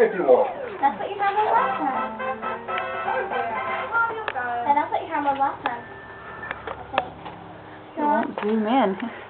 That's what you handled last time. And that's what you handled last time. I think. So, zoom in.